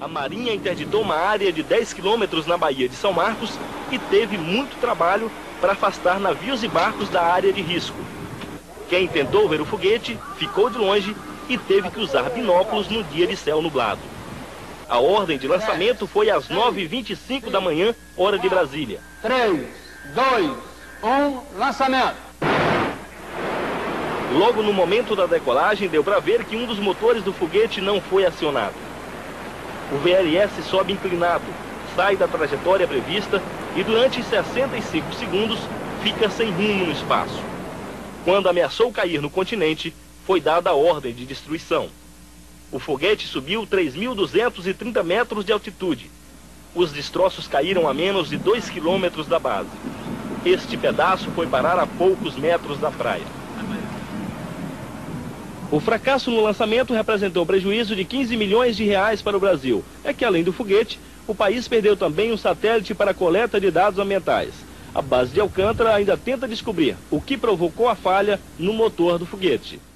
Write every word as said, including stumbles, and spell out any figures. A Marinha interditou uma área de dez quilômetros na Baía de São Marcos e teve muito trabalho para afastar navios e barcos da área de risco. Quem tentou ver o foguete ficou de longe e teve que usar binóculos no dia de céu nublado. A ordem de lançamento foi às nove e vinte e cinco da manhã, hora de Brasília. três, dois, um, lançamento! Logo no momento da decolagem, deu para ver que um dos motores do foguete não foi acionado. O V L S sobe inclinado, sai da trajetória prevista e durante sessenta e cinco segundos fica sem rumo no espaço. Quando ameaçou cair no continente, foi dada a ordem de destruição. O foguete subiu três mil duzentos e trinta metros de altitude. Os destroços caíram a menos de dois quilômetros da base. Este pedaço foi parar a poucos metros da praia. O fracasso no lançamento representou prejuízo de quinze milhões de reais para o Brasil. É que, além do foguete, o país perdeu também um satélite para coleta de dados ambientais. A base de Alcântara ainda tenta descobrir o que provocou a falha no motor do foguete.